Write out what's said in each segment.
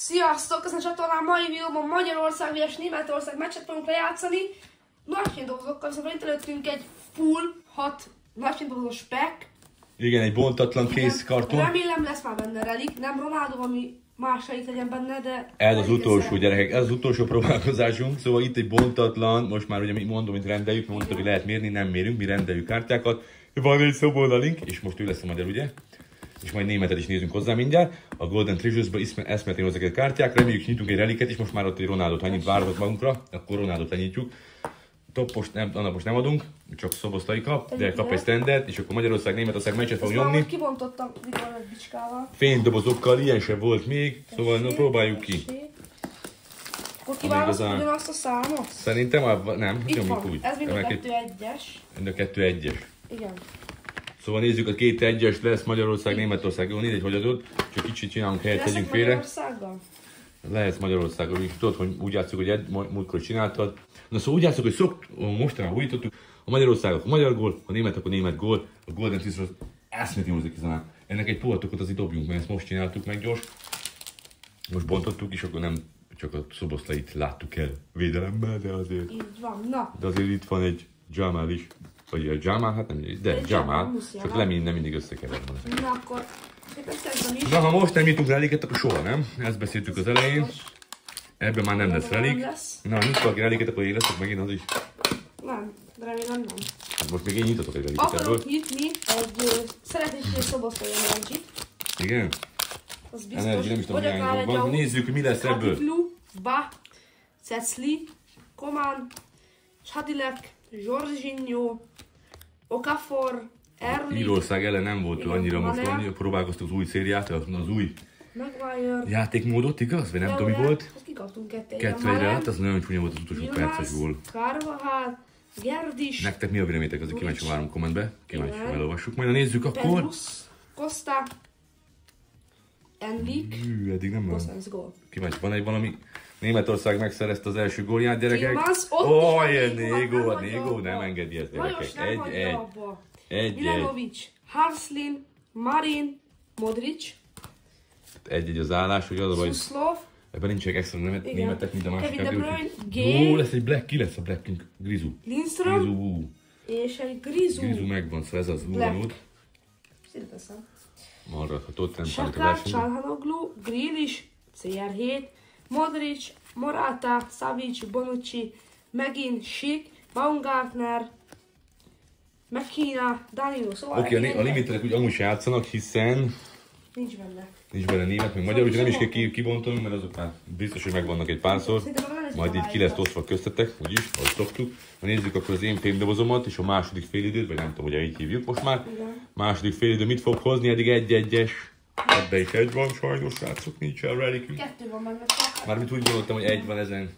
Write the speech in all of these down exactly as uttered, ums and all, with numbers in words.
Sziasztok! Ezen a csatornán mai videóban Magyarország vs Németország meccset fogunk lejátszani. Nagyfénydobozokkal, viszont itt előttünk egy full hat nagyfénydobozos spek. Igen, egy bontatlan készkarton. Remélem lesz már benne relik, nem Ronaldo, ami másait legyen benne, de... Ez az utolsó, gyerekek, ez az utolsó próbálkozásunk. Szóval itt egy bontatlan, most már ugye mi mondom, hogy rendeljük, mondtuk, hogy lehet mérni, nem mérünk, mi rendeljük kártyákat. Van egy szoboldalink, és most ő lesz a magyar, ugye? És majd németet is nézünk hozzá mindjárt. A Golden Treasures-ből eszmetén hozzá a kártyák, reméljük nyitunk egy reliket, és most már ott egy Ronaldot, ha annyit várhatok magunkra, akkor Ronaldot lenyitjuk. Toppost nem, annapost nem adunk, csak Szoboszlai kap, de kap egy standet, és akkor Magyarország Németország meccset fog nyomni. Kibontottam Nikolaj bicskával. Fénydobozokkal, ilyen sem volt még, szóval na, próbáljuk ki. Akkor kiválasztod ugyanazt a számot? Szerintem a... nem, nyomjuk úgy. Ez mind a kettő egyes. Mind a kettő egyes. Igen. Szóval nézzük, a két egyes lesz Magyarország, Németország. Jó, nézd egy, hogy adod, csak kicsit csinálunk, helyet tegyünk félre. Magyarországgal? Lehet Magyarországgal, és tudod, hogy úgy játszunk, hogy egy, múltkor csináltad. Na szóval úgy játszunk, hogy szokt, mostanában újítottuk, a Magyarországok a magyar gól, a németek a német gól, a Golden Treasures eszmét hozzuk ezen. Ennek egy polatokot azért dobjunk, mert ezt most csináltuk meg gyors. Most bontottuk, és akkor nem csak a Szoboszlait láttuk el védelemben, de azért... Így van, na. De azért itt van egy Jamal is. Vagy a Jamal, hát nem, de egy Jamal, csak lemény nem mindig összekeverve. Na akkor, is. Na ha most nem nyitunk reliket, akkor soha nem. Ezt beszéltük az elején. Ebben már nem lesz relik. Na, nyitva valaki reliket, akkor én leszek megint az is. Nem, de remélem nem. Hát most még én nyitatok egy reliket ebből. Akarok nyitni egy szeretnék Szoboszlai energit. Igen? Az biztos, nem is tudom, hogy van. Nézzük, hogy mi lesz ebből. Katiklu, Ba, Cecli, Komán, Hadilek, Jorginho, Okafor, Erlich... Írország ellen nem volt igen, annyira most annyira, próbálkoztuk az új szériát, az új Maguire játékmódot, igaz? Vagy nem tudom, mi volt? Azt kikaptunk kettő egyre, hát az nagyon csúnya volt az utolsó perces gól. Carvajal, Gerdis... Nektek mi a véleményetek? Azért kíváncsi várom kommentbe, kíváncsi elolvassuk. Majd nézzük akkor... Pedrusz, Costa, Endik... Hű, eddig nem van. Kíváncsi, van egy valami... Németország megszerezte az első gólját, gyerekek. Ó, jön Négó, Négó nem engedi ezt, gyerekek. Egy, egy, egy, Milanovic, Harslin, Marin, Modric. Egy-egy az állás, hogy az a baj. Ebben nincsenek extra németek, mint a másik ábbi. Ó, lesz egy Black, ki lesz a Black King? Grizu. Grizu, és egy Grizu. Grizu megvan, szóval ez az úrnód. Szinteszem. Maradhatott, nem számít a versenyt. Sakár, Csalhanoglu, Grilis, cé er hét. Modric, Morata, Savic, Bonucci, megint Sik, Baumgartner, Mekina, Danilo, szóval... Oké, okay, a limiterek úgy amúgy se játszanak, hiszen... Nincs benne. Nincs benne német, meg magyar, úgyhogy nem is kell kibontanunk, mert azok már biztos, hogy megvannak egy párszor. Majd így ki lesz osztva köztetek, úgyis, ahogy szoktuk. Nézzük akkor az én fénydobozomat és a második félidőt, vagy nem tudom, hogy így hívjuk most már. Igen. Második félidő mit fog hozni, eddig egy-egyes. Ebbe is egy van, sajnos, srácok, nincs el relikünk. Kettő van benne. Mármint úgy gondoltam, hogy egy van ezen.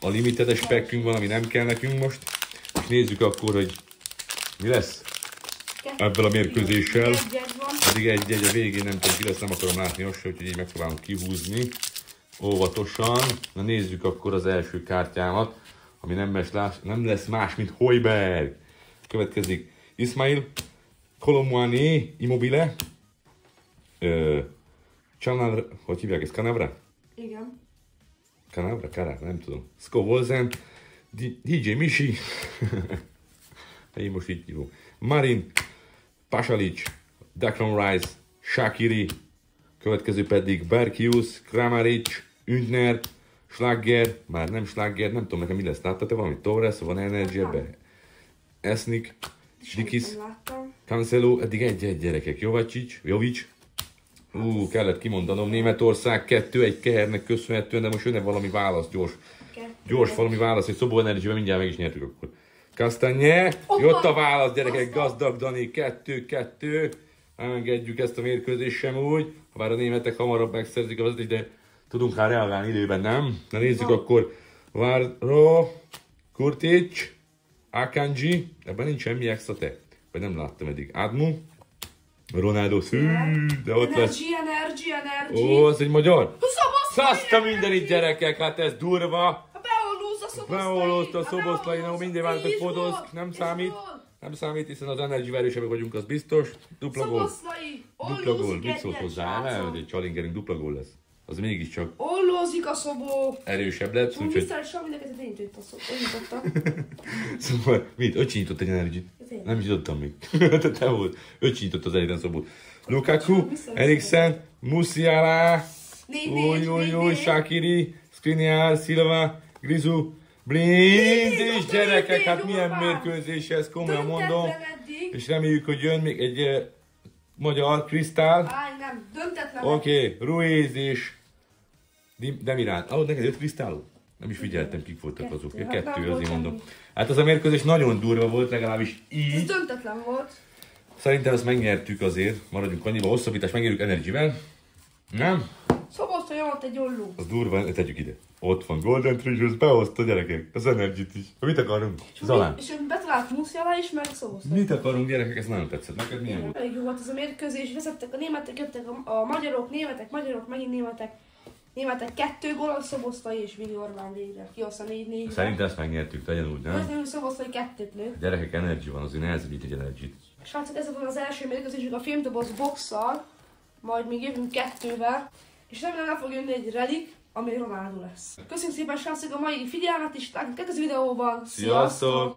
A limitedes spekkünk van, ami nem kell nekünk most. És nézzük akkor, hogy mi lesz ebből a mérkőzéssel. Pedig egy-egy a végén, nem tudom ki lesz, nem akarom látni azt, hogy így megpróbálom kihúzni. Óvatosan. Na nézzük akkor az első kártyámat, ami nem lesz, nem lesz más, mint Hoiberg. Következik Ismail Kolomoanyi, Immobile. Ö, Canavra, hogy hívják ezt? Canavra? Igen. Canavra? Canavra? Nem tudom. Skow Olsen, dé dzsé Misi, én most így hívom. Marin, Pasalics, Declan Rice, Shaqiri, következő pedig Berkius, Kramaric, Ündner, Schlager, már nem Schlager, nem tudom nekem mi lesz, láttad-e valami? Torres, van energy ebbe, Esznik, Dikis, Cancelo, eddig egy-egy gyerekek, Jovacics, Jovics. Ú, kellett kimondanom, Németország kettő egy kehernek köszönhetően, de most jönne valami válasz, gyors. Gyors valami válasz, egy Szobó Energy-ben mindjárt meg is nyertük akkor. Kastanye, jött a válasz, gyerekek, gazdag Dani, kettő kettő. Nem engedjük ezt a mérkőzést sem úgy, ha bár a németek hamarabb megszerzik a vezetést, de tudunk rá reagálni időben, nem? Na nézzük akkor, Váró, Kurtic, Akanji, ebben nincs semmi extra te, vagy nem láttam eddig, Admu. Ronaldo szűr, de ott energy, lesz. Energy, energy, energy. Ó, az egy magyar? Szaszta mindenit, gyerekek, hát ez durva. Beolózta a Szoboszlai, na minden váltak fotózk, nem számít. Nem számít, hiszen az energy erősebbek vagyunk, az biztos. Dupla gól. Dupla gól, mit szólt hozzá? Mert egy csalingerünk dupla gól lesz. az mégiscsak... Ollózik a szobó! Erősebb lett, úgyhogy... Biztosan mindenket az én nyitottam. Szóval, mit? Öcsi nyitott egy energy. Nem nyitottam még. Tehát te volt. Öcsi nyitott az egyetlen szobót. Lukaku, Eriksen, Musiala, Ojojoj, Shaqiri, Skriniar, Silva, Grizu, Blind és gyerekek, hát milyen mérkőzés ez, komolyan mondom. És reméljük, hogy jön még egy magyar, Krisztál. Áj, nem, döntetlen. Oké, Ruiz és Demirán. Ahogy neked jött Krisztáló? Nem is figyeltem, kik voltak azok. Kettő, azért mondom. Hát az a mérkőzés nagyon durva volt, legalábbis így. Ez döntetlen volt. Szerintem ezt megnyertük azért, maradjunk annyiba, hosszabbítás, megérjük energivel. Nem? Szoboszlai jön egy olló. Az durva, tegyük ide. Ott van Golden Treasures, behozta gyerekek, az energit is. Mit akarunk? Zalán. És ön betalált Musiala is, mert Szoboszlai. Mit akarunk gyerekek, ez nagyon tetszett. Neked milyen volt? Elég jó volt ez a mérkőzés, veszettek a németek, jöttek a, a magyarok, németek, magyarok, megint németek. Németek kettő gól, Szoboszlai és Vili Orbán végre. Ki azt a négy négy. Szerintem ezt megnyertük, legyen úgy, nem? Most Szoboszlai kettőt lő. A gyerekek energy van, azért nehezebb egy energit. Srácok, ez volt az első mérkőzésünk a filmdoboz boxsal, majd még jövünk kettővel, és remélem nem fog jönni egy relik, ami Ronaldo lesz. Köszönjük szépen srácok a mai figyelmet, és találkozunk a következő videóban. Sziasztok!